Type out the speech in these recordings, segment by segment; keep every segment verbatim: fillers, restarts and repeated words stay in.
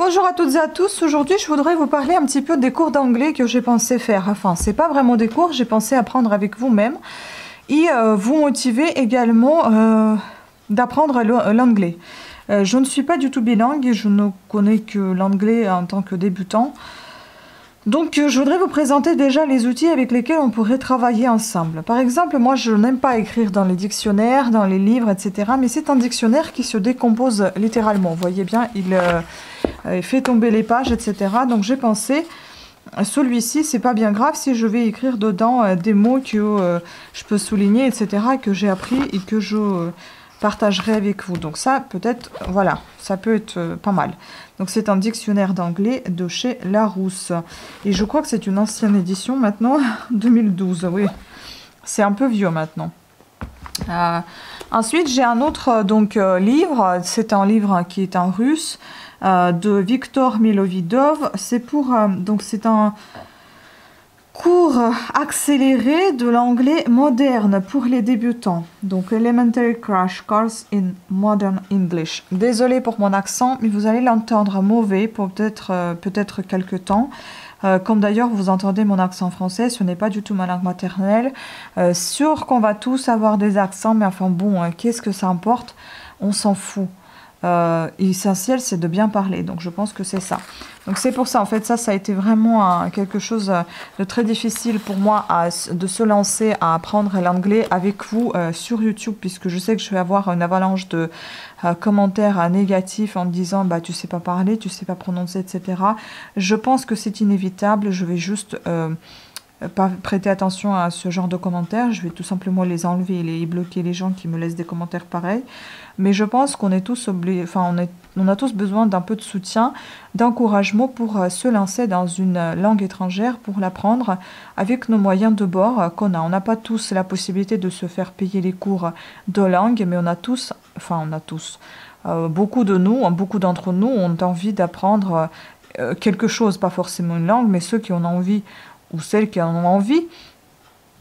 Bonjour à toutes et à tous, aujourd'hui je voudrais vous parler un petit peu des cours d'anglais que j'ai pensé faire. Enfin, c'est pas vraiment des cours, j'ai pensé apprendre avec vous-même et euh, vous motiver également euh, d'apprendre l'anglais. Euh, je ne suis pas du tout bilingue et je ne connais que l'anglais en tant que débutant. Donc euh, je voudrais vous présenter déjà les outils avec lesquels on pourrait travailler ensemble. Par exemple, moi je n'aime pas écrire dans les dictionnaires, dans les livres, et cetera. Mais c'est un dictionnaire qui se décompose littéralement. Vous voyez bien, il... Euh, Il fait tomber les pages, et cetera. Donc j'ai pensé, celui-ci, c'est pas bien grave si je vais écrire dedans des mots que euh, je peux souligner, et cetera, que j'ai appris et que je euh, partagerai avec vous. Donc ça, peut-être, voilà, ça peut être euh, pas mal. Donc c'est un dictionnaire d'anglais de chez Larousse. Et je crois que c'est une ancienne édition maintenant, deux mille douze, oui. C'est un peu vieux maintenant. Euh, ensuite, j'ai un autre donc, euh, livre, c'est un livre qui est en russe, Euh, de Viktor Milovidov. C'est pour euh, donc c'est un cours accéléré de l'anglais moderne pour les débutants, donc Elementary Crash Course in Modern English. Désolé pour mon accent, mais vous allez l'entendre mauvais pour peut-être euh, peut-être quelques temps. Euh, comme d'ailleurs vous entendez mon accent français, ce n'est pas du tout ma langue maternelle. Euh, sûr qu'on va tous avoir des accents, mais enfin bon, hein, qu'est-ce que ça importe? On s'en fout. Euh, l'essentiel c'est de bien parler, donc je pense que c'est ça. Donc c'est pour ça en fait, ça ça a été vraiment un, quelque chose de très difficile pour moi à, de se lancer à apprendre l'anglais avec vous euh, sur YouTube, puisque je sais que je vais avoir une avalanche de euh, commentaires euh, négatifs en me disant bah tu sais pas parler, tu sais pas prononcer, etc. Je pense que c'est inévitable, je vais juste euh, pas prêter attention à ce genre de commentaires, je vais tout simplement les enlever et les bloquer, les gens qui me laissent des commentaires pareils. Mais je pense qu'on est tous obligés, enfin on, est, on a tous besoin d'un peu de soutien, d'encouragement pour se lancer dans une langue étrangère, pour l'apprendre avec nos moyens de bord qu'on a. On n'a pas tous la possibilité de se faire payer les cours de langue, mais on a tous, enfin on a tous, euh, beaucoup de nous, beaucoup d'entre nous ont envie d'apprendre euh, quelque chose, pas forcément une langue, mais ceux qui en ont envie ou celles qui en ont envie,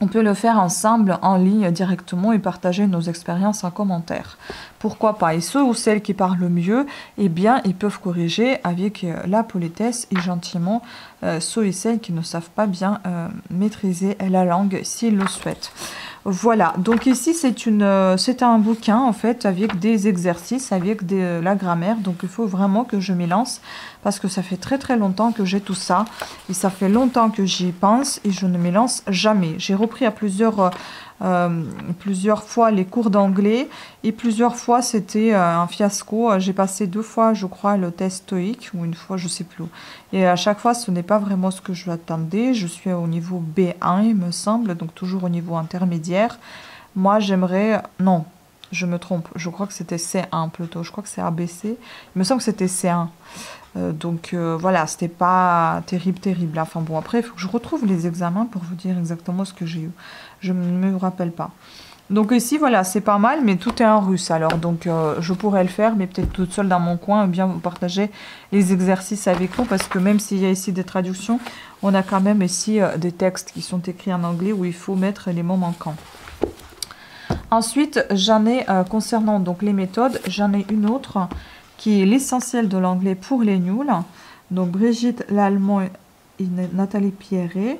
on peut le faire ensemble, en ligne, directement, et partager nos expériences en commentaire. Pourquoi pas? Et ceux ou celles qui parlent mieux, eh bien, ils peuvent corriger avec la politesse et gentiment euh, ceux et celles qui ne savent pas bien euh, maîtriser la langue, s'ils le souhaitent. Voilà, donc ici, c'est une, c'est un bouquin, en fait, avec des exercices, avec des, la grammaire. Donc, il faut vraiment que je m'y lance, parce que ça fait très, très longtemps que j'ai tout ça. Et ça fait longtemps que j'y pense, et je ne m'y lance jamais. J'ai repris à plusieurs, euh, plusieurs fois les cours d'anglais et plusieurs fois c'était euh, un fiasco. J'ai passé deux fois je crois le test TOEIC ou une fois, je sais plus, et à chaque fois ce n'est pas vraiment ce que je attendais. Je suis au niveau B un il me semble, donc toujours au niveau intermédiaire. Moi j'aimerais, non je me trompe, je crois que c'était C un plutôt, je crois que c'est A B C, il me semble que c'était C un. Donc euh, voilà, c'était pas terrible, terrible. Enfin bon, après, il faut que je retrouve les examens pour vous dire exactement ce que j'ai eu. Je ne me rappelle pas. Donc ici, voilà, c'est pas mal, mais tout est en russe. Alors, donc euh, je pourrais le faire, mais peut-être toute seule dans mon coin, ou bien vous partagez les exercices avec vous, parce que même s'il y a ici des traductions, on a quand même ici euh, des textes qui sont écrits en anglais où il faut mettre les mots manquants. Ensuite, j'en ai, euh, concernant donc les méthodes, j'en ai une autre qui est l'essentiel de l'anglais pour les nuls. Donc Brigitte Lallemand et Nathalie Pierret.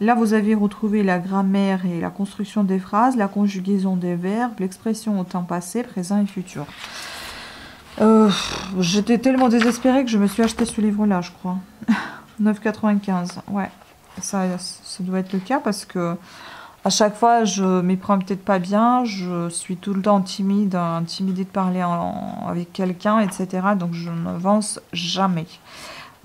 Là, vous avez retrouvé la grammaire et la construction des phrases, la conjugaison des verbes, l'expression au temps passé, présent et futur. Euh, J'étais tellement désespérée que je me suis acheté ce livre-là, je crois. neuf quatre-vingt-quinze, ouais. Ça, ça doit être le cas parce que à chaque fois, je m'y prends peut-être pas bien, je suis tout le temps timide, intimidée de parler en, en, avec quelqu'un, et cetera. Donc, je n'avance jamais.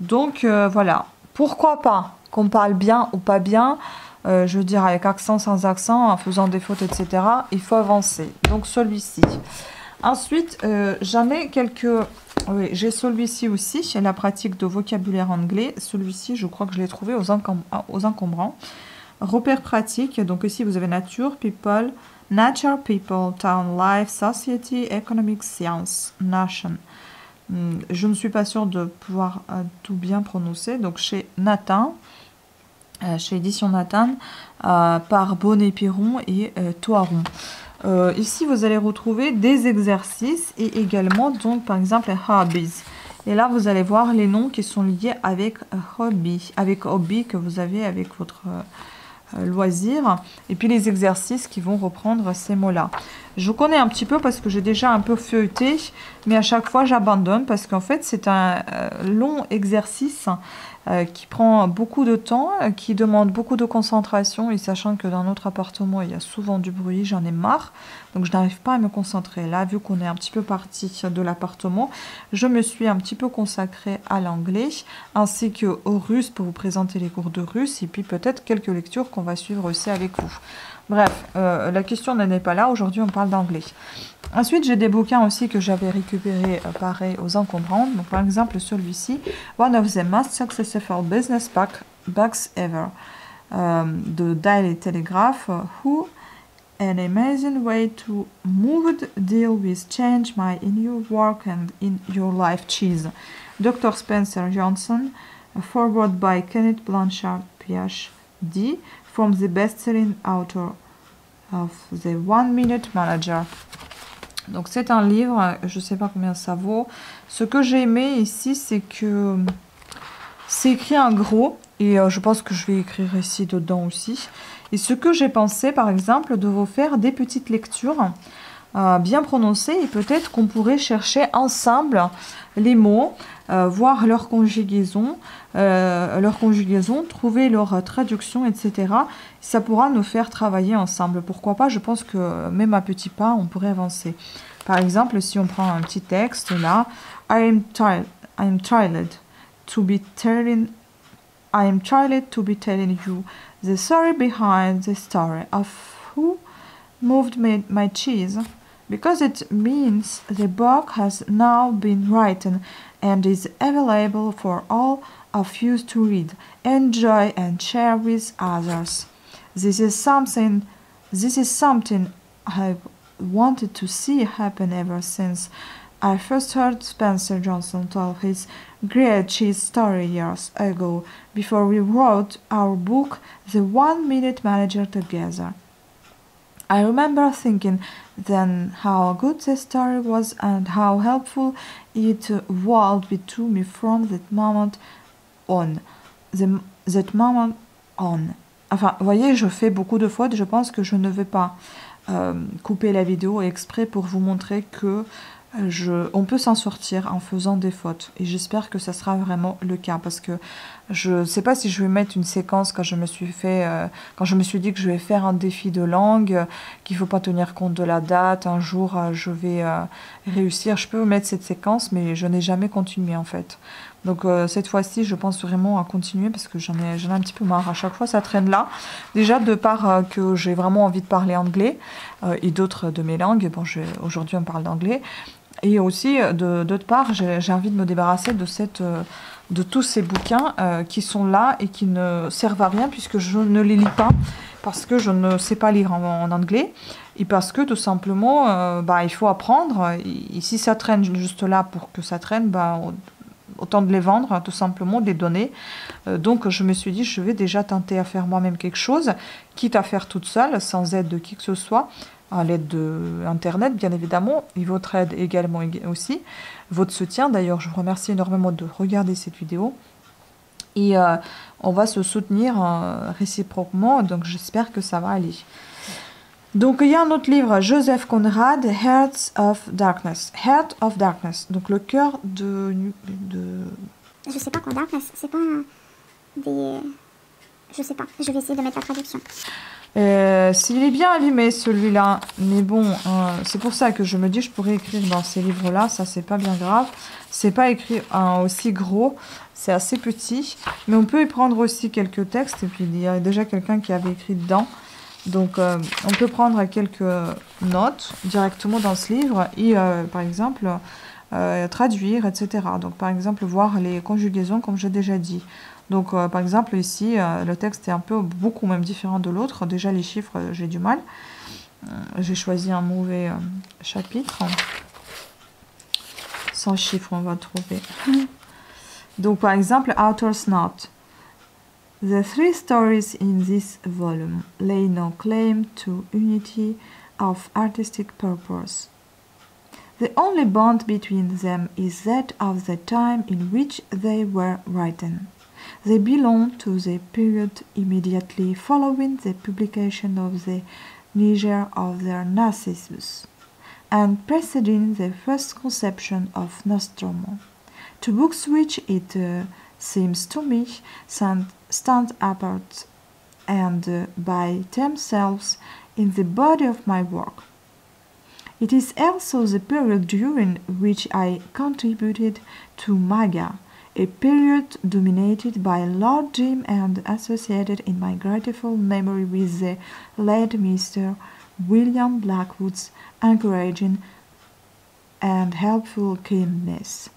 Donc, euh, voilà. Pourquoi pas qu'on parle bien ou pas bien, euh, je veux dire avec accent, sans accent, en faisant des fautes, et cetera. Il faut avancer. Donc, celui-ci. Ensuite, euh, j'en ai quelques... Oui, j'ai celui-ci aussi, la pratique de vocabulaire anglais. Celui-ci, je crois que je l'ai trouvé aux, encom... aux encombrants. Repères pratiques, donc ici vous avez nature, people, nature, people, town, life, society, economic, science, nation. Je ne suis pas sûre de pouvoir euh, tout bien prononcer, donc chez Nathan, euh, chez Édition Nathan, euh, par Bonnet-Piron et euh, Toiron. Euh, ici vous allez retrouver des exercices et également, donc par exemple, hobbies. Et là, vous allez voir les noms qui sont liés avec hobby, avec hobby que vous avez avec votre euh, loisir. Et puis les exercices qui vont reprendre ces mots-là. Je connais un petit peu parce que j'ai déjà un peu feuilleté, mais à chaque fois, j'abandonne parce qu'en fait, c'est un euh, long exercice euh, qui prend beaucoup de temps, euh, qui demande beaucoup de concentration. Et sachant que dans notre appartement, il y a souvent du bruit, j'en ai marre. Donc, je n'arrive pas à me concentrer. Là, vu qu'on est un petit peu parti de l'appartement, je me suis un petit peu consacrée à l'anglais ainsi qu'au russe pour vous présenter les cours de russe et puis peut-être quelques lectures qu'on va suivre aussi avec vous. Bref, euh, la question n'en est pas là. Aujourd'hui, on parle d'anglais. Ensuite, j'ai des bouquins aussi que j'avais récupérés, euh, pareil, aux encombrantes. Donc, par exemple, celui-ci, « One of the most successful business books ever euh, » de Daily Telegraph, « Who an amazing way to move, deal with change my in your work and in your life cheese » Docteur Spencer Johnson, forward by Kenneth Blanchard, P H D, from the best-selling author of the One Minute Manager. Donc c'est un livre, je ne sais pas combien ça vaut. Ce que j'ai aimé ici, c'est que c'est écrit en gros, et euh, je pense que je vais écrire ici dedans aussi. Et ce que j'ai pensé, par exemple, de vous faire des petites lectures euh, bien prononcées, et peut-être qu'on pourrait chercher ensemble les mots, euh, voir leur conjugaison, Euh, leur conjugaison, trouver leur traduction, et cetera. Ça pourra nous faire travailler ensemble. Pourquoi pas? Je pense que même à petits pas, on pourrait avancer. Par exemple, si on prend un petit texte, là, « I am tired, I am tired to be telling, I am tired to be telling you the story behind the story of who moved my, my cheese, because it means the book has now been written and is available for all of you to read, enjoy and share with others. This is something this is something I've wanted to see happen ever since I first heard Spencer Johnson tell his great cheese story years ago before we wrote our book The One Minute Manager together. I remember thinking then how good this story was and how helpful it would be to me from that moment on. The, that moment on. » Enfin, vous voyez, je fais beaucoup de fautes. Je pense que je ne vais pas euh, couper la vidéo exprès pour vous montrer que je, on peut s'en sortir en faisant des fautes. Et j'espère que ça sera vraiment le cas. Parce que je ne sais pas si je vais mettre une séquence quand je me suis fait, euh, quand je me suis dit que je vais faire un défi de langue, euh, qu'il ne faut pas tenir compte de la date. Un jour, euh, je vais euh, réussir. Je peux mettre cette séquence, mais je n'ai jamais continué en fait. Donc euh, cette fois-ci, je pense vraiment à continuer parce que j'en ai, j'en ai un petit peu marre. À chaque fois, ça traîne là. Déjà, de part euh, que j'ai vraiment envie de parler anglais euh, et d'autres de mes langues. Bon, aujourd'hui, on parle d'anglais. Et aussi, de d'autre part, j'ai envie de me débarrasser de, cette, euh, de tous ces bouquins euh, qui sont là et qui ne servent à rien puisque je ne les lis pas parce que je ne sais pas lire en, en anglais. Et parce que tout simplement, euh, bah, il faut apprendre. Et, et si ça traîne juste là pour que ça traîne, bah, on, autant de les vendre, tout simplement, de les donner. Euh, donc, je me suis dit, je vais déjà tenter à faire moi-même quelque chose, quitte à faire toute seule, sans aide de qui que ce soit, à l'aide d'Internet, bien évidemment, et votre aide également aussi, votre soutien. D'ailleurs, je vous remercie énormément de regarder cette vidéo. Et euh, on va se soutenir euh, réciproquement, donc j'espère que ça va aller. Donc, il y a un autre livre, Joseph Conrad, Heart of Darkness. Heart of Darkness, donc le cœur de... de... Je sais pas quoi, Darkness, c'est pas des... Je sais pas, je vais essayer de mettre la traduction. Euh, S'il est bien allumé celui-là, mais bon, euh, c'est pour ça que je me dis je pourrais écrire dans ces livres-là, ça c'est pas bien grave. C'est pas écrit hein, aussi gros, c'est assez petit, mais on peut y prendre aussi quelques textes, et puis il y a déjà quelqu'un qui avait écrit dedans. Donc, euh, on peut prendre quelques notes directement dans ce livre et, euh, par exemple, euh, traduire, et cetera. Donc, par exemple, voir les conjugaisons, comme j'ai déjà dit. Donc, euh, par exemple, ici, euh, le texte est un peu, beaucoup même différent de l'autre. Déjà, les chiffres, euh, j'ai du mal. Euh, j'ai choisi un mauvais euh, chapitre. Sans chiffres, on va trouver. Donc, par exemple, « Author's Note ». The three stories in this volume lay no claim to unity of artistic purpose. The only bond between them is that of the time in which they were written. They belong to the period immediately following the publication of the Niger of their Narcissus, and preceding the first conception of Nostromo. Two books which, it uh, seems to me, stand, stand apart and uh, by themselves in the body of my work. It is also the period during which I contributed to MAGA, a period dominated by Lord Jim and associated in my grateful memory with the late Mister William Blackwood's encouraging and helpful kindness.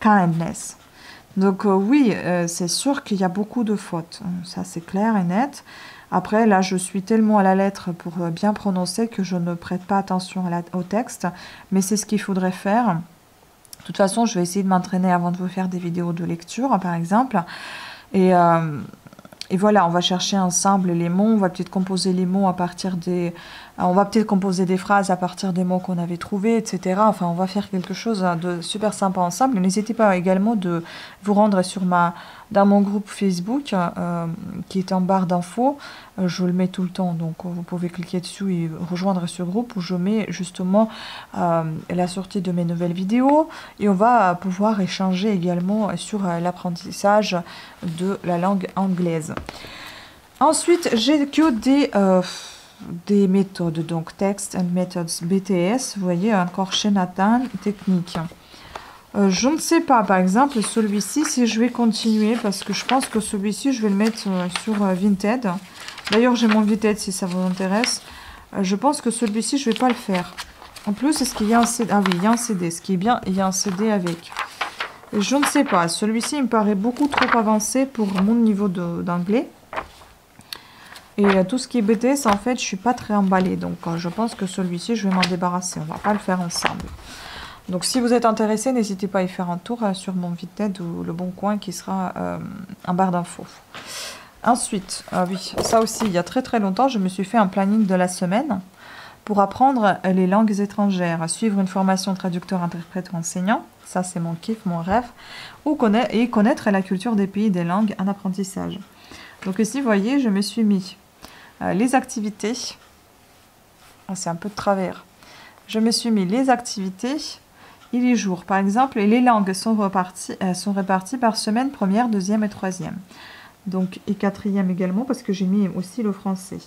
kindness. Donc euh, oui, euh, c'est sûr qu'il y a beaucoup de fautes, ça c'est clair et net. Après, là, je suis tellement à la lettre pour bien prononcer que je ne prête pas attention à la, au texte, mais c'est ce qu'il faudrait faire. De toute façon, je vais essayer de m'entraîner avant de vous faire des vidéos de lecture, par exemple. Et, euh, et voilà, on va chercher ensemble les mots, on va peut-être composer les mots à partir des... On va peut-être composer des phrases à partir des mots qu'on avait trouvés, et cetera. Enfin, on va faire quelque chose de super sympa ensemble. N'hésitez pas également de vous rendre sur ma... dans mon groupe Facebook, euh, qui est en barre d'infos. Je le mets tout le temps, donc vous pouvez cliquer dessus et rejoindre ce groupe où je mets justement euh, la sortie de mes nouvelles vidéos. Et on va pouvoir échanger également sur euh, l'apprentissage de la langue anglaise. Ensuite, j'ai que des... Euh, des méthodes, donc Text and Methods B T S, vous voyez, encore chez Nathan, technique. Euh, je ne sais pas, par exemple, celui-ci, si je vais continuer, parce que je pense que celui-ci, je vais le mettre euh, sur euh, Vinted. D'ailleurs, j'ai mon Vinted, si ça vous intéresse. Euh, je pense que celui-ci, je ne vais pas le faire. En plus, est-ce qu'il y a un C D? Ah oui, il y a un C D, ce qui est bien, il y a un C D avec. Et je ne sais pas, celui-ci, il me paraît beaucoup trop avancé pour mon niveau d'anglais. Et tout ce qui est B T S, en fait, je suis pas très emballée. Donc, je pense que celui-ci, je vais m'en débarrasser. On va pas le faire ensemble. Donc, si vous êtes intéressé, n'hésitez pas à y faire un tour sur mon Vinted ou le Bon Coin qui sera euh, en barre d'infos. Ensuite, ah oui, ça aussi, il y a très très longtemps, je me suis fait un planning de la semaine pour apprendre les langues étrangères, suivre une formation traducteur-interprète ou enseignant. Ça, c'est mon kiff, mon rêve. Ou conna et connaître la culture des pays, des langues, en apprentissage. Donc ici, vous voyez, je me suis mis... Euh, les activités, ah, c'est un peu de travers, je me suis mis les activités et les jours, par exemple, et les langues sont réparties, euh, sont réparties par semaine première, deuxième et troisième, donc et quatrième également, parce que j'ai mis aussi le français.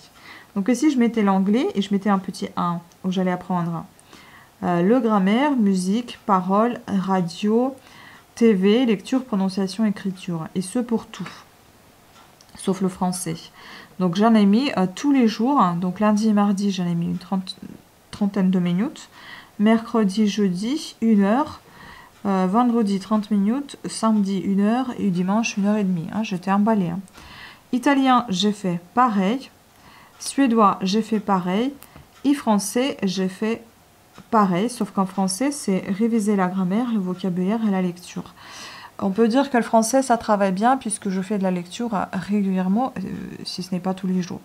Donc ici, je mettais l'anglais et je mettais un petit un où j'allais apprendre euh, le grammaire, musique, parole, radio, T V, lecture, prononciation, écriture, et ce pour tout, sauf le français. Donc j'en ai mis euh, tous les jours, hein. Donc lundi et mardi, j'en ai mis une trente, trentaine de minutes, mercredi, jeudi, une heure, euh, vendredi, trente minutes, samedi, une heure, et dimanche, une heure et demie. Hein. J'étais emballée. Hein. Italien, j'ai fait pareil. Suédois, j'ai fait pareil. Et français, j'ai fait pareil, sauf qu'en français, c'est réviser la grammaire, le vocabulaire et la lecture. On peut dire que le français, ça travaille bien, puisque je fais de la lecture régulièrement, euh, si ce n'est pas tous les jours.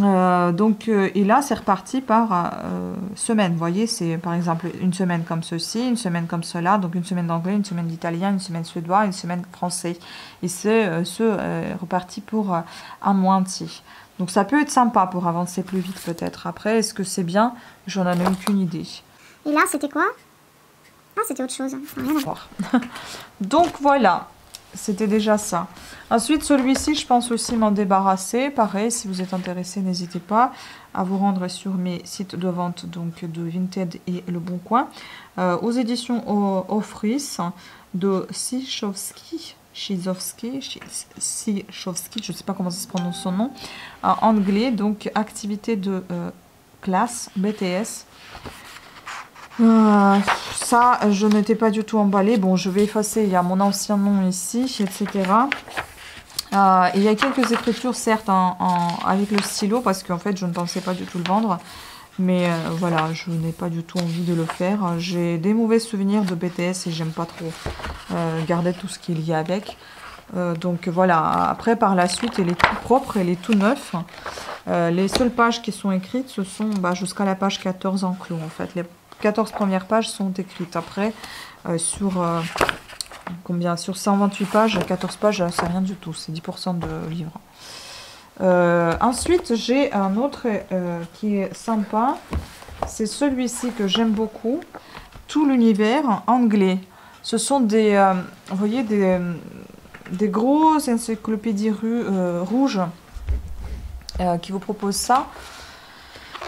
Euh, donc, euh, et là, c'est reparti par euh, semaine. Vous voyez, c'est par exemple une semaine comme ceci, une semaine comme cela, donc une semaine d'anglais, une semaine d'italien, une semaine suédois, une semaine français. Et c'est euh, ce, euh, reparti pour euh, un mois entier. Donc, ça peut être sympa pour avancer plus vite, peut-être. Après, est-ce que c'est bien? J'en ai aucune idée. Et là, c'était quoi? Ah, c'était autre chose. Rien à voir. Donc voilà, c'était déjà ça. Ensuite, celui-ci, je pense aussi m'en débarrasser. Pareil, si vous êtes intéressé, n'hésitez pas à vous rendre sur mes sites de vente, donc de Vinted et Le Bon Coin, euh, aux éditions Offris de Sichowski. Sichowski, Sichowski, je ne sais pas comment ça se prononce son nom, en anglais, donc activité de euh, classe, B T S. Euh, ça, je n'étais pas du tout emballée. Bon, je vais effacer, il y a mon ancien nom ici, et cetera. Euh, et il y a quelques écritures, certes, en, en, avec le stylo, parce qu'en fait, je ne pensais pas du tout le vendre. Mais euh, voilà, je n'ai pas du tout envie de le faire. J'ai des mauvais souvenirs de B T S et j'aime pas trop euh, garder tout ce qu'il y a avec. Euh, donc voilà, après, par la suite, il est tout propre, il est tout neuf. Euh, les seules pages qui sont écrites, ce sont bah, jusqu'à la page quatorze en clos, en fait, les quatorze premières pages sont écrites. Après, euh, sur, euh, combien sur cent vingt-huit pages, quatorze pages, c'est rien du tout. C'est dix pour cent de livre. Euh, ensuite, j'ai un autre euh, qui est sympa. C'est celui-ci que j'aime beaucoup. Tout l'univers anglais. Ce sont des, euh, vous voyez, des, des grosses encyclopédies ru, euh, rouges euh, qui vous proposent ça.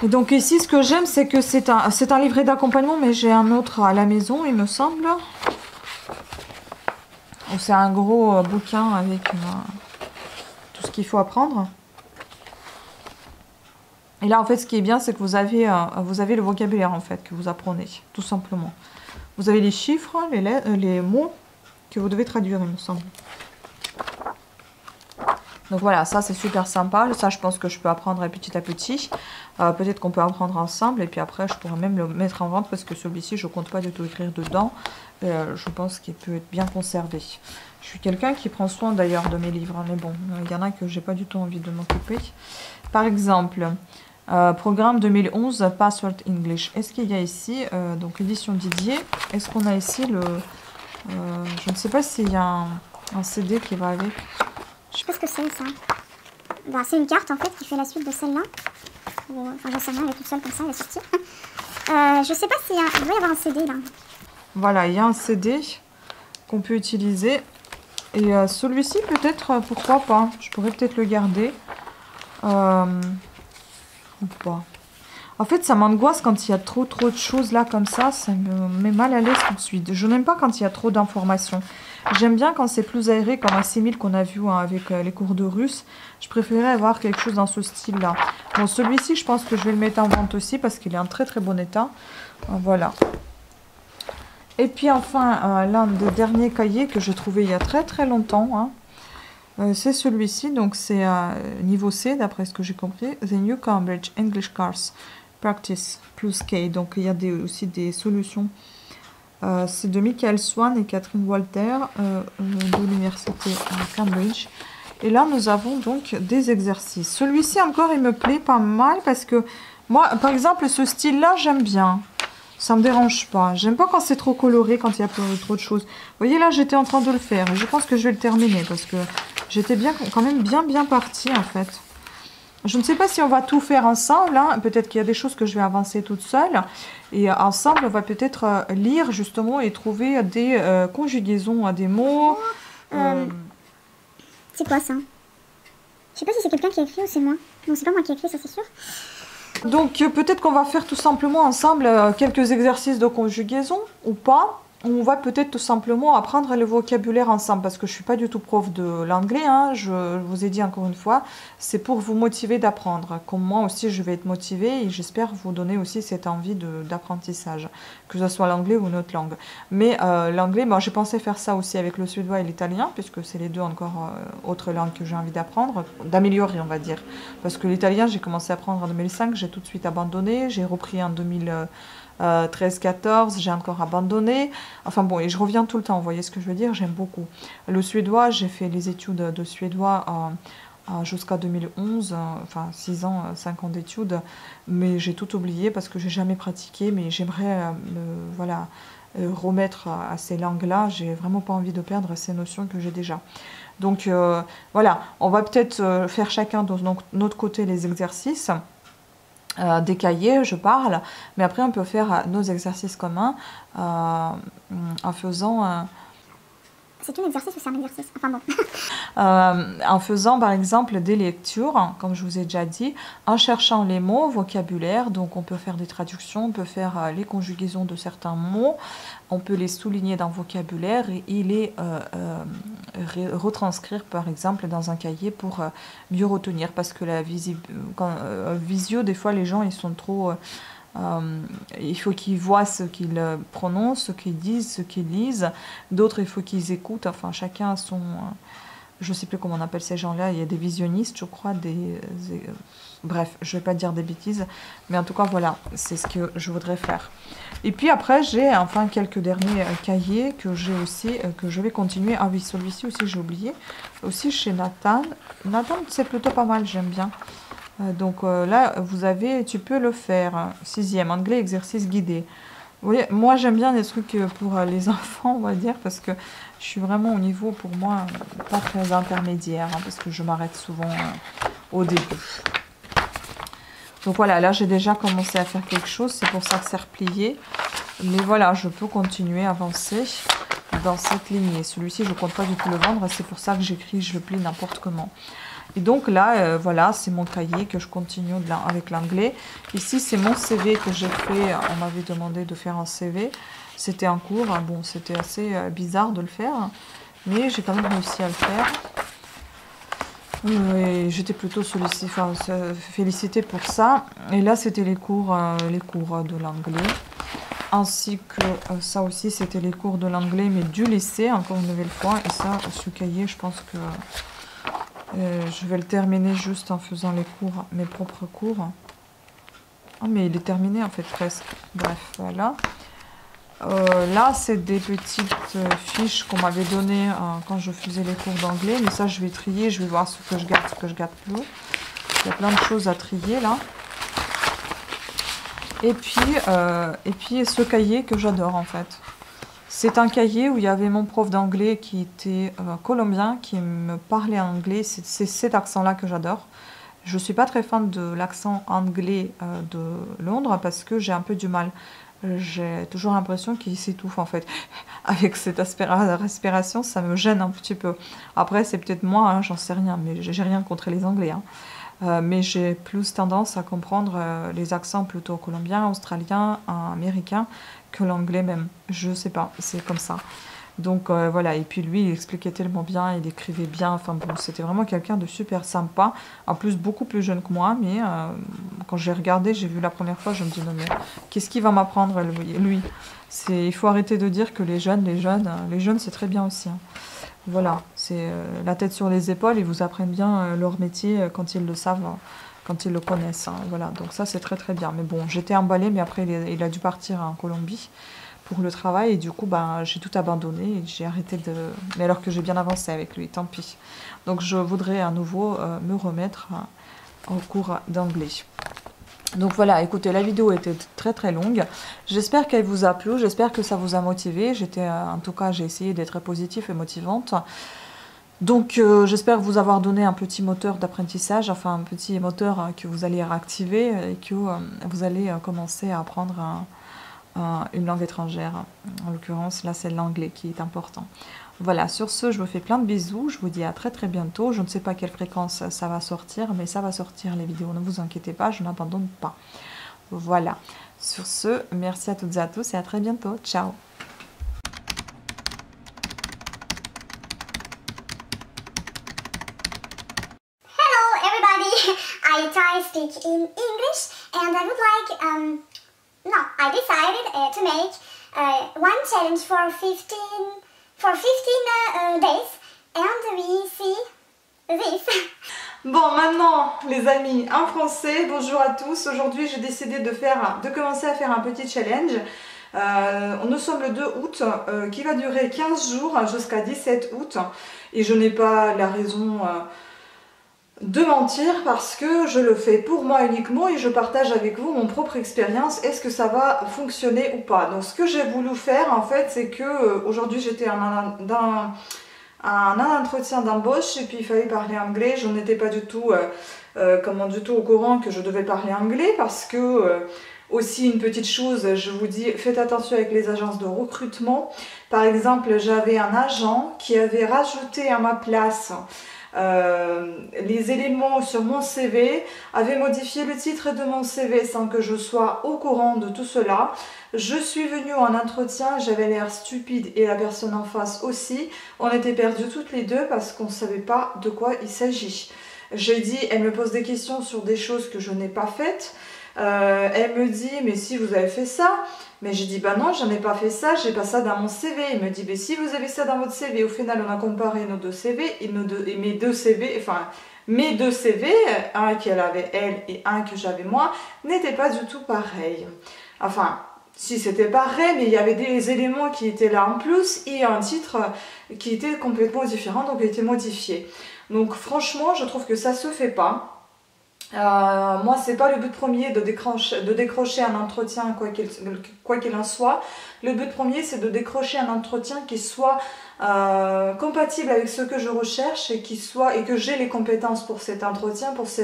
Et donc ici, ce que j'aime, c'est que c'est un, c'est un livret d'accompagnement, mais j'ai un autre à la maison, il me semble. C'est un gros bouquin avec euh, tout ce qu'il faut apprendre. Et là, en fait, ce qui est bien, c'est que vous avez, euh, vous avez le vocabulaire, en fait, que vous apprenez, tout simplement. Vous avez les chiffres, les, lettres, les mots que vous devez traduire, il me semble. Donc voilà, ça c'est super sympa. Ça, je pense que je peux apprendre petit à petit. Euh, Peut-être qu'on peut apprendre ensemble. Et puis après, je pourrais même le mettre en vente parce que celui-ci, je ne compte pas du tout écrire dedans. Euh, je pense qu'il peut être bien conservé. Je suis quelqu'un qui prend soin d'ailleurs de mes livres. Mais bon, il y en a que j'ai pas du tout envie de m'occuper. Par exemple... Euh, programme deux mille onze, Password English. Est-ce qu'il y a ici, euh, donc édition Didier, est-ce qu'on a ici le... Euh, je ne sais pas s'il y a un, un C D qui va avec. Je sais pas ce que c'est ça. Ben, c'est une carte en fait qui fait la suite de celle-là. Enfin j'en sais rien, elle est toute seule comme ça, elle est sortie. euh, je sais pas s'il doit y avoir un C D là. Voilà, il y a un C D qu'on peut utiliser. Et euh, celui-ci peut-être, euh, pourquoi pas. Je pourrais peut-être le garder. Euh... Ou pas. En fait, ça m'angoisse quand il y a trop trop de choses là comme ça. Ça me met mal à l'aise tout de suite. Je n'aime pas quand il y a trop d'informations. J'aime bien quand c'est plus aéré, comme Asimil qu'on a vu hein, avec euh, les cours de russe. Je préférais avoir quelque chose dans ce style-là. Bon, celui-ci, je pense que je vais le mettre en vente aussi parce qu'il est en très très bon état. Voilà. Et puis enfin, euh, l'un des derniers cahiers que j'ai trouvé il y a très très longtemps. Hein. Euh, c'est celui-ci, donc c'est euh, niveau C, d'après ce que j'ai compris. The New Cambridge English Course Practice plus K. Donc il y a des, aussi des solutions. Euh, c'est de Michael Swan et Catherine Walter euh, de l'université Cambridge. Et là, nous avons donc des exercices. Celui-ci, encore, il me plaît pas mal parce que moi, par exemple, ce style-là, j'aime bien. Ça me dérange pas. J'aime pas quand c'est trop coloré, quand il y a trop de choses. Vous voyez, là, j'étais en train de le faire. Je pense que je vais le terminer parce que j'étais bien, quand même bien, bien partie, en fait. Je ne sais pas si on va tout faire ensemble. Hein. Peut-être qu'il y a des choses que je vais avancer toute seule. Et ensemble, on va peut-être lire, justement, et trouver des euh, conjugaisons à des mots. Euh, euh... C'est quoi, ça? Je sais pas si c'est quelqu'un qui a écrit ou c'est moi. Non, c'est pas moi qui ai écrit, ça, c'est sûr. Donc, peut-être qu'on va faire tout simplement ensemble quelques exercices de conjugaison ou pas. On va peut-être tout simplement apprendre le vocabulaire ensemble parce que je ne suis pas du tout prof de l'anglais. Hein. Je vous ai dit encore une fois, c'est pour vous motiver d'apprendre. Comme moi aussi, je vais être motivée et j'espère vous donner aussi cette envie d'apprentissage, que ce soit l'anglais ou une autre langue. Mais euh, l'anglais, moi, j'ai pensé faire ça aussi avec le suédois et l'italien puisque c'est les deux encore euh, autres langues que j'ai envie d'apprendre, d'améliorer, on va dire. Parce que l'italien, j'ai commencé à apprendre en deux mille cinq, j'ai tout de suite abandonné, j'ai repris en deux mille. Euh, Euh, treize quatorze, j'ai encore abandonné. Enfin bon, et je reviens tout le temps, vous voyez ce que je veux dire, j'aime beaucoup. Le suédois, j'ai fait les études de suédois euh, jusqu'à deux mille onze, euh, enfin six ans, cinq ans d'études, mais j'ai tout oublié parce que j'ai jamais pratiqué, mais j'aimerais euh, euh, voilà, euh, remettre à ces langues-là, j'ai vraiment pas envie de perdre ces notions que j'ai déjà. Donc euh, voilà, on va peut-être euh, faire chacun de notre côté les exercices. Euh, des cahiers, je parle, mais après on peut faire nos exercices communs euh, en faisant... Euh, c'est un exercice ou c'est un exercice? Enfin bon. euh, en faisant par exemple des lectures, comme je vous ai déjà dit, en cherchant les mots, vocabulaire, donc on peut faire des traductions, on peut faire euh, les conjugaisons de certains mots, on peut les souligner dans le vocabulaire et, et les euh, euh, retranscrire par exemple dans un cahier pour euh, mieux retenir, parce que la visi quand, euh, visio, des fois les gens ils sont trop... Euh, Euh, il faut qu'ils voient ce qu'ils prononcent, ce qu'ils disent, ce qu'ils lisent. D'autres, il faut qu'ils écoutent. Enfin, chacun son... Euh, je ne sais plus comment on appelle ces gens-là. Il y a des visionnistes, je crois. Des, des, euh, bref, je ne vais pas dire des bêtises. Mais en tout cas, voilà. C'est ce que je voudrais faire. Et puis après, j'ai enfin quelques derniers euh, cahiers que j'ai aussi, euh, que je vais continuer. Ah oui, celui-ci aussi, j'ai oublié. Aussi chez Nathan. Nathan, c'est plutôt pas mal, j'aime bien. Donc euh, là, vous avez, tu peux le faire. Sixième, anglais, exercice guidé. Oui, moi j'aime bien les trucs pour les enfants, on va dire, parce que je suis vraiment au niveau, pour moi, pas très intermédiaire, hein, parce que je m'arrête souvent euh, au début. Donc voilà, là j'ai déjà commencé à faire quelque chose, c'est pour ça que c'est replié. Mais voilà, je peux continuer à avancer dans cette lignée. Celui-ci, je ne compte pas du tout le vendre, c'est pour ça que j'écris, je le plie n'importe comment. Et donc là, euh, voilà, c'est mon cahier que je continue de la, avec l'anglais. Ici, c'est mon C V que j'ai fait. On m'avait demandé de faire un C V. C'était un cours. Hein, bon, c'était assez euh, bizarre de le faire. Mais j'ai quand même réussi à le faire. Euh, j'étais plutôt sollicitée, enfin, félicitée pour ça. Et là, c'était les cours, euh, les cours de l'anglais. Ainsi que euh, ça aussi, c'était les cours de l'anglais, mais du lycée, encore une nouvelle fois. Et ça, ce cahier, je pense que... Euh, je vais le terminer juste en faisant les cours, mes propres cours. Oh, mais il est terminé en fait presque. Bref, voilà. Euh, là, c'est des petites fiches qu'on m'avait données hein, quand je faisais les cours d'anglais. Mais ça, je vais trier, je vais voir ce que je garde, ce que je garde plus. Il y a plein de choses à trier là. Et puis, euh, et puis ce cahier que j'adore en fait. C'est un cahier où il y avait mon prof d'anglais qui était euh, colombien, qui me parlait anglais. C'est cet accent-là que j'adore. Je ne suis pas très fan de l'accent anglais euh, de Londres parce que j'ai un peu du mal. J'ai toujours l'impression qu'il s'étouffe en fait. Avec cette respiration, ça me gêne un petit peu. Après, c'est peut-être moi, hein, j'en sais rien, mais j'ai rien contre les Anglais. Hein. Euh, mais j'ai plus tendance à comprendre euh, les accents plutôt colombiens, australiens, euh, américains que l'anglais même. Je sais pas, c'est comme ça. Donc euh, voilà, et puis lui, il expliquait tellement bien, il écrivait bien, enfin bon, c'était vraiment quelqu'un de super sympa. En plus, beaucoup plus jeune que moi, mais euh, quand j'ai regardé, j'ai vu la première fois, je me dis non mais, qu'est-ce qu'il va m'apprendre lui? Il faut arrêter de dire que les jeunes, les jeunes, les jeunes c'est très bien aussi. Hein. Voilà, c'est euh, la tête sur les épaules, ils vous apprennent bien euh, leur métier euh, quand ils le savent, hein, quand ils le connaissent. Hein, voilà, donc ça c'est très très bien. Mais bon, j'étais emballée, mais après il, est, il a dû partir en Colombie pour le travail. Et du coup, ben, j'ai tout abandonné, j'ai arrêté de... Mais alors que j'ai bien avancé avec lui, tant pis. Donc je voudrais à nouveau euh, me remettre euh, au cours d'anglais. Donc voilà, écoutez, la vidéo était très très longue. J'espère qu'elle vous a plu, j'espère que ça vous a motivé. J'étais, en tout cas, j'ai essayé d'être positive et motivante. Donc euh, j'espère vous avoir donné un petit moteur d'apprentissage, enfin un petit moteur euh, que vous allez réactiver et que euh, vous allez euh, commencer à apprendre euh, euh, une langue étrangère. En l'occurrence, là, c'est l'anglais qui est important. Voilà, sur ce, je vous fais plein de bisous, je vous dis à très très bientôt. Je ne sais pas à quelle fréquence ça va sortir, mais ça va sortir les vidéos, ne vous inquiétez pas, je n'abandonne pas. Voilà, sur ce, merci à toutes et à tous et à très bientôt, ciao. Hello everybody, I try to speak in English and I would like, um, no, I decided uh, to make uh, one challenge for fifteen... For fifteen uh, days, and we see this. Bon, maintenant, les amis, en français, bonjour à tous. Aujourd'hui, j'ai décidé de, faire, de commencer à faire un petit challenge. Euh, nous sommes le deux août, euh, qui va durer quinze jours jusqu'à dix-sept août. Et je n'ai pas la raison... Euh, de mentir parce que je le fais pour moi uniquement et je partage avec vous mon propre expérience. Est-ce que ça va fonctionner ou pas? Donc ce que j'ai voulu faire en fait, c'est que euh, aujourd'hui j'étais dans un entretien d'embauche et puis il fallait parler anglais. Je n'étais pas du tout euh, euh, comment du tout au courant que je devais parler anglais parce que euh, aussi une petite chose, je vous dis, faites attention avec les agences de recrutement. Par exemple, j'avais un agent qui avait rajouté à ma place Euh, les éléments sur mon C V, avaient modifié le titre de mon C V sans que je sois au courant de tout cela. Je suis venue en entretien, j'avais l'air stupide et la personne en face aussi. On était perdues toutes les deux parce qu'on ne savait pas de quoi il s'agit. J'ai dit, elle me pose des questions sur des choses que je n'ai pas faites. Euh, elle me dit, mais si vous avez fait ça, mais j'ai dit, bah non, j'en ai pas fait ça, j'ai pas ça dans mon C V. Il me dit, mais si vous avez ça dans votre C V, au final, on a comparé nos deux C V et, nos deux, et mes deux C V, enfin, mes deux C V, un qu'elle avait elle et un que j'avais moi, n'étaient pas du tout pareils. Enfin, si c'était pareil, mais il y avait des éléments qui étaient là en plus et un titre qui était complètement différent, donc il était modifié. Donc, franchement, je trouve que ça se fait pas. Euh, moi, c'est pas le but premier de décrocher, de décrocher un entretien, quoi qu'il, quoi qu'il en soit. Le but premier, c'est de décrocher un entretien qui soit euh, compatible avec ce que je recherche et, qui soit, et que j'ai les compétences pour cet entretien, pour ce,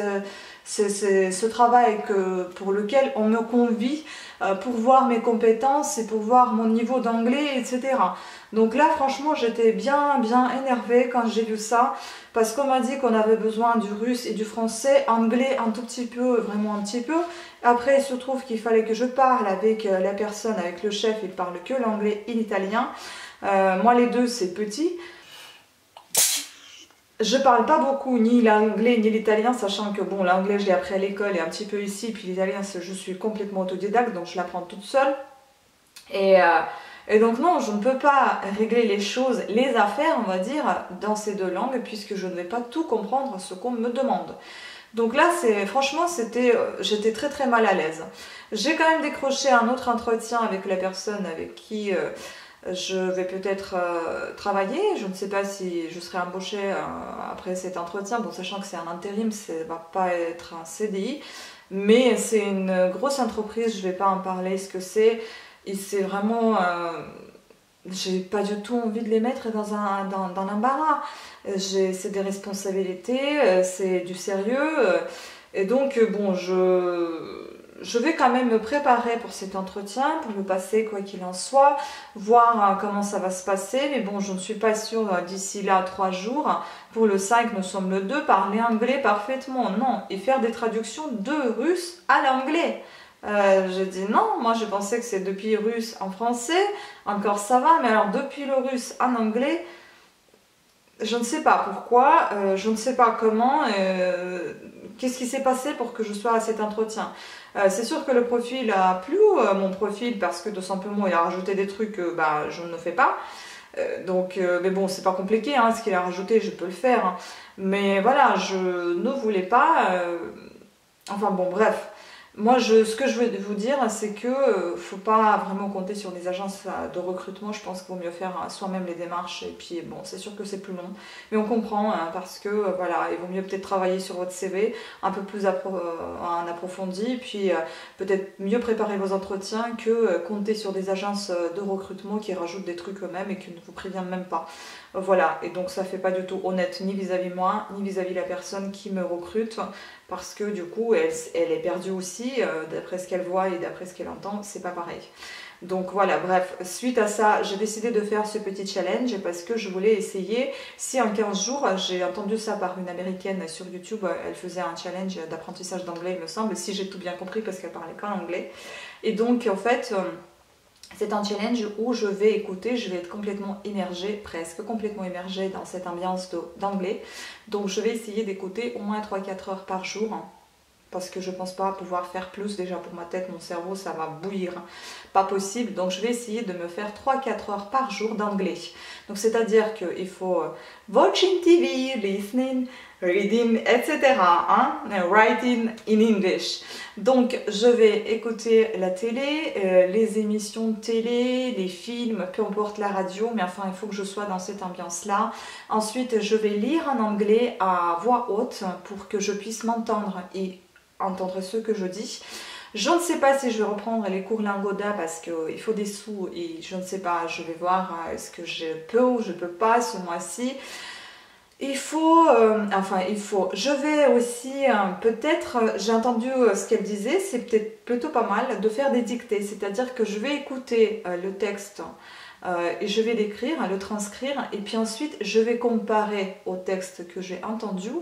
ce, ce, ce travail que, pour lequel on me convie euh, pour voir mes compétences et pour voir mon niveau d'anglais, et cetera. Donc là, franchement, j'étais bien, bien énervée quand j'ai vu ça, parce qu'on m'a dit qu'on avait besoin du russe et du français, anglais un tout petit peu, vraiment un petit peu. Après, il se trouve qu'il fallait que je parle avec la personne, avec le chef, il parle que l'anglais et l'italien. Euh, moi, les deux, c'est petit. Je parle pas beaucoup, ni l'anglais ni l'italien, sachant que bon, l'anglais, je l'ai appris à l'école et un petit peu ici, puis l'italien, je suis complètement autodidacte, donc je l'apprends toute seule. Et... Euh, Et donc non, je ne peux pas régler les choses, les affaires, on va dire, dans ces deux langues, puisque je ne vais pas tout comprendre ce qu'on me demande. Donc là, franchement, j'étais très très mal à l'aise. J'ai quand même décroché un autre entretien avec la personne avec qui euh, je vais peut-être euh, travailler. Je ne sais pas si je serai embauchée euh, après cet entretien, bon, sachant que c'est un intérim, ça ne va pas être un C D I, mais c'est une grosse entreprise, je ne vais pas en parler ce que c'est. Et c'est vraiment... Euh, j'ai pas du tout envie de les mettre dans un, dans, dans l'embarras. C'est des responsabilités, c'est du sérieux. Et donc, bon, je, je vais quand même me préparer pour cet entretien, pour le passer quoi qu'il en soit, voir comment ça va se passer. Mais bon, je ne suis pas sûre d'ici là trois jours. Pour le cinq, nous sommes le deux, parler anglais parfaitement. Non, et faire des traductions de russe à l'anglais. Euh, j'ai dit non, moi je pensais que c'est depuis russe en français, encore ça va, mais alors depuis le russe en anglais, je ne sais pas pourquoi, euh, je ne sais pas comment, euh, qu'est-ce qui s'est passé pour que je sois à cet entretien. Euh, c'est sûr que le profil a plu, euh, mon profil, parce que de simplement il a rajouté des trucs que bah, je ne fais pas. Donc, euh, mais bon, c'est pas compliqué, hein, ce qu'il a rajouté, je peux le faire. Hein. Mais voilà, je ne voulais pas, euh... enfin bon, bref. Moi, je, ce que je veux vous dire, c'est que euh, faut pas vraiment compter sur des agences de recrutement. Je pense qu'il vaut mieux faire soi-même les démarches. Et puis, bon, c'est sûr que c'est plus long. Mais on comprend, hein, parce que, euh, voilà, il vaut mieux peut-être travailler sur votre C V un peu plus appro euh, en approfondi. Puis, euh, peut-être mieux préparer vos entretiens que euh, compter sur des agences de recrutement qui rajoutent des trucs eux-mêmes et qui ne vous préviennent même pas. Euh, voilà, et donc ça fait pas du tout honnête ni vis-à-vis -vis moi, ni vis-à-vis -vis la personne qui me recrute. Parce que du coup, elle, elle est perdue aussi, euh, d'après ce qu'elle voit et d'après ce qu'elle entend, c'est pas pareil. Donc voilà, bref, suite à ça, j'ai décidé de faire ce petit challenge parce que je voulais essayer, si en quinze jours, j'ai entendu ça par une américaine sur YouTube, elle faisait un challenge d'apprentissage d'anglais, il me semble, si j'ai tout bien compris, parce qu'elle parlait qu'en anglais. Et donc, en fait... Euh, c'est un challenge où je vais écouter, je vais être complètement immergée, presque complètement immergée dans cette ambiance d'anglais. Donc je vais essayer d'écouter au moins trois à quatre heures par jour, hein, parce que je pense pas pouvoir faire plus, déjà pour ma tête, mon cerveau, ça va bouillir, hein, pas possible. Donc je vais essayer de me faire trois à quatre heures par jour d'anglais. Donc c'est-à-dire qu'il faut watching T V, listening, reading, et cetera. Hein, writing in English. Donc je vais écouter la télé, euh, les émissions télé, les films, peu importe la radio, mais enfin il faut que je sois dans cette ambiance-là. Ensuite je vais lire en anglais à voix haute pour que je puisse m'entendre et entendre ce que je dis. Je ne sais pas si je vais reprendre les cours Lingoda parce qu'il faut des sous et je ne sais pas, je vais voir est-ce que je peux ou je peux pas ce mois-ci. Il faut, euh, enfin il faut, je vais aussi euh, peut-être, euh, j'ai entendu euh, ce qu'elle disait, c'est peut-être plutôt pas mal de faire des dictées, c'est-à-dire que je vais écouter euh, le texte euh, et je vais l'écrire, le transcrire et puis ensuite je vais comparer au texte que j'ai entendu,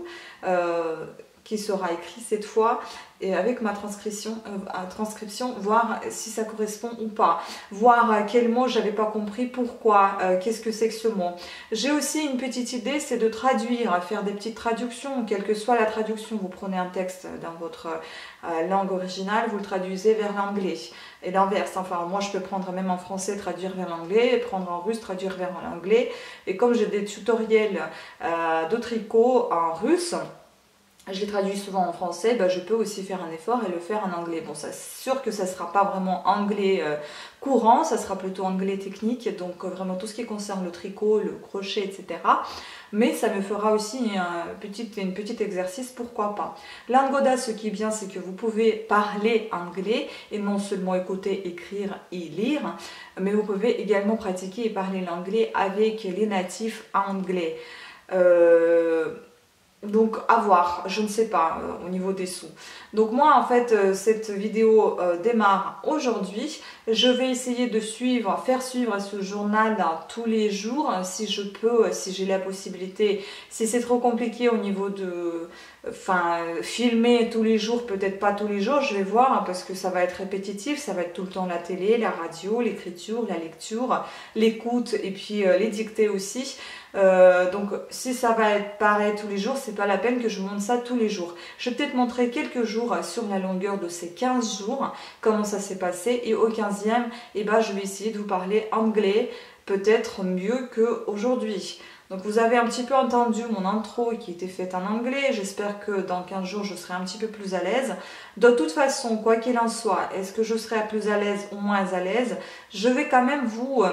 euh, qui sera écrit cette fois et avec ma transcription, euh, transcription voir si ça correspond ou pas, voir euh, quel mot j'avais pas compris, pourquoi, euh, qu'est-ce que c'est que ce mot. J'ai aussi une petite idée, c'est de traduire, faire des petites traductions, quelle que soit la traduction, vous prenez un texte dans votre euh, langue originale, vous le traduisez vers l'anglais et l'inverse, enfin moi je peux prendre même en français, traduire vers l'anglais, prendre en russe, traduire vers l'anglais et comme j'ai des tutoriels euh, de tricot en russe, je les traduis souvent en français, bah je peux aussi faire un effort et le faire en anglais. Bon, c'est sûr que ça ne sera pas vraiment anglais euh, courant, ça sera plutôt anglais technique, donc euh, vraiment tout ce qui concerne le tricot, le crochet, et cetera. Mais ça me fera aussi un petit, une petite exercice, pourquoi pas. Lingoda, ce qui est bien, c'est que vous pouvez parler anglais et non seulement écouter, écrire et lire, mais vous pouvez également pratiquer et parler l'anglais avec les natifs anglais. Euh... Donc à voir, je ne sais pas euh, au niveau des sous. Donc moi en fait euh, cette vidéo euh, démarre aujourd'hui. Je vais essayer de suivre, faire suivre ce journal hein, tous les jours hein, si je peux, euh, si j'ai la possibilité. Si c'est trop compliqué au niveau de... Enfin, euh, filmer tous les jours, peut-être pas tous les jours, je vais voir hein, parce que ça va être répétitif, ça va être tout le temps la télé, la radio, l'écriture, la lecture, l'écoute et puis euh, les dictées aussi. Euh, donc si ça va être pareil tous les jours, c'est pas la peine que je vous montre ça tous les jours. Je vais peut-être montrer quelques jours sur la longueur de ces quinze jours, comment ça s'est passé, et au quinzième, eh ben, je vais essayer de vous parler anglais, peut-être mieux qu'aujourd'hui. Donc vous avez un petit peu entendu mon intro qui était faite en anglais, j'espère que dans quinze jours je serai un petit peu plus à l'aise. De toute façon, quoi qu'il en soit, est-ce que je serai plus à l'aise ou moins à l'aise, je vais quand même vous... Euh,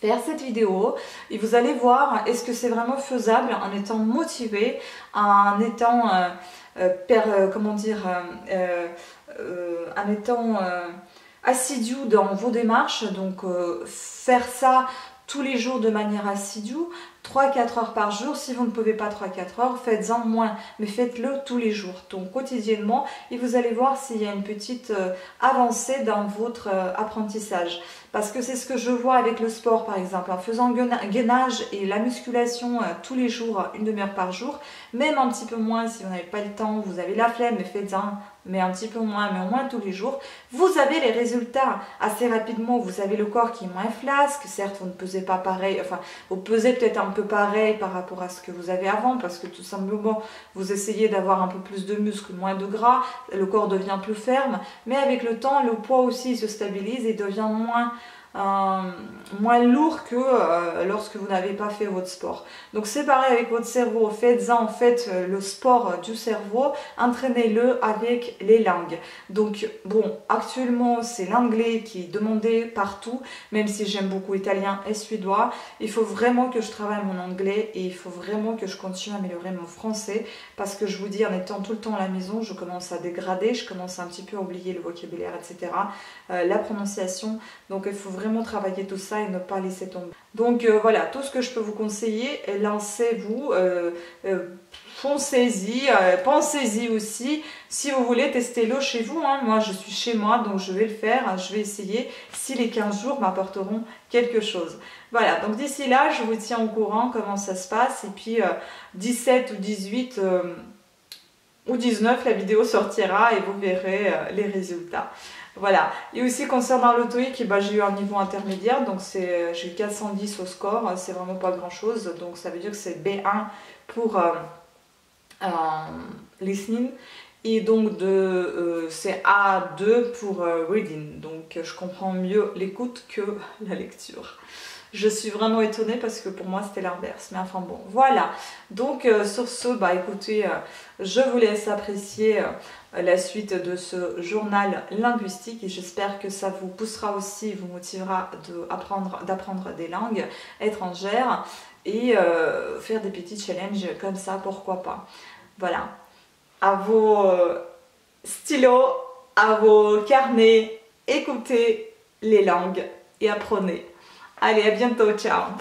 faire cette vidéo et vous allez voir est-ce que c'est vraiment faisable en étant motivé, en étant euh, euh, per, euh, comment dire euh, euh, en étant euh, assidu dans vos démarches. Donc euh, faire ça tous les jours de manière assidue, trois à quatre heures par jour. Si vous ne pouvez pas trois à quatre heures, faites-en moins, mais faites-le tous les jours, donc quotidiennement, et vous allez voir s'il y a une petite euh, avancée dans votre euh, apprentissage. Parce que c'est ce que je vois avec le sport par exemple, en faisant gainage et la musculation euh, tous les jours, une demi-heure par jour, même un petit peu moins si vous n'avez pas le temps, vous avez la flemme, mais faites-en, mais un petit peu moins, mais au moins tous les jours. Vous avez les résultats assez rapidement, vous avez le corps qui est moins flasque, certes vous ne pesez pas pareil, enfin vous pesez peut-être un peu pareil par rapport à ce que vous avez avant, parce que tout simplement vous essayez d'avoir un peu plus de muscles, moins de gras, le corps devient plus ferme, mais avec le temps le poids aussi se stabilise et devient moins Euh, moins lourd que euh, lorsque vous n'avez pas fait votre sport. Donc c'est pareil avec votre cerveau, faites-en en fait euh, le sport euh, du cerveau, entraînez-le avec les langues. Donc bon, actuellement c'est l'anglais qui est demandé partout, même si j'aime beaucoup italien et suédois, il faut vraiment que je travaille mon anglais et il faut vraiment que je continue à améliorer mon français, parce que je vous dis, en étant tout le temps à la maison, je commence à dégrader, je commence à un petit peu à oublier le vocabulaire, et cetera, euh, la prononciation, donc il faut vraiment Vraiment travailler tout ça et ne pas laisser tomber. Donc euh, voilà, tout ce que je peux vous conseiller, lancez-vous, euh, euh, foncez-y, euh, pensez-y aussi. Si vous voulez, testez-le chez vous, hein. Moi je suis chez moi, donc je vais le faire, je vais essayer si les quinze jours m'apporteront quelque chose. Voilà, donc d'ici là, je vous tiens au courant comment ça se passe, et puis euh, dix-sept ou dix-huit... Euh, ou dix-neuf, la vidéo sortira et vous verrez euh, les résultats. Voilà. Et aussi concernant le TOEIC, bah, j'ai eu un niveau intermédiaire, donc euh, j'ai eu quatre cent dix au score, c'est vraiment pas grand chose, donc ça veut dire que c'est B un pour euh, euh, listening, et donc euh, c'est A deux pour euh, reading, donc je comprends mieux l'écoute que la lecture. Je suis vraiment étonnée parce que pour moi c'était l'inverse, mais enfin bon, voilà. Donc euh, sur ce, bah écoutez, euh, je vous laisse apprécier euh, la suite de ce journal linguistique, et j'espère que ça vous poussera aussi, vous motivera d'apprendre des langues étrangères et euh, faire des petits challenges comme ça, pourquoi pas. Voilà, à vos euh, stylos, à vos carnets, écoutez les langues et apprenez. Allez, à bientôt, ciao.